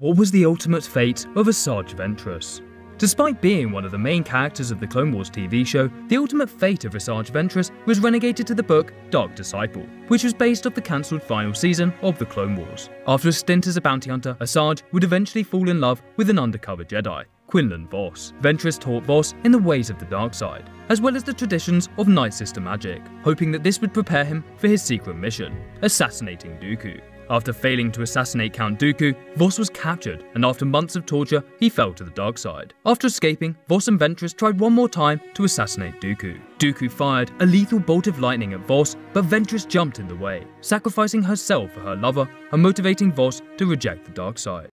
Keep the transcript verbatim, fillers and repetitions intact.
What was the ultimate fate of Asajj Ventress? Despite being one of the main characters of the Clone Wars T V show, the ultimate fate of Asajj Ventress was relegated to the book Dark Disciple, which was based off the cancelled final season of the Clone Wars. After a stint as a bounty hunter, Asajj would eventually fall in love with an undercover Jedi, Quinlan Vos. Ventress taught Vos in the ways of the dark side, as well as the traditions of Nightsister magic, hoping that this would prepare him for his secret mission, assassinating Dooku. After failing to assassinate Count Dooku, Vos was captured, and after months of torture, he fell to the dark side. After escaping, Vos and Ventress tried one more time to assassinate Dooku. Dooku fired a lethal bolt of lightning at Vos, but Ventress jumped in the way, sacrificing herself for her lover and motivating Vos to reject the dark side.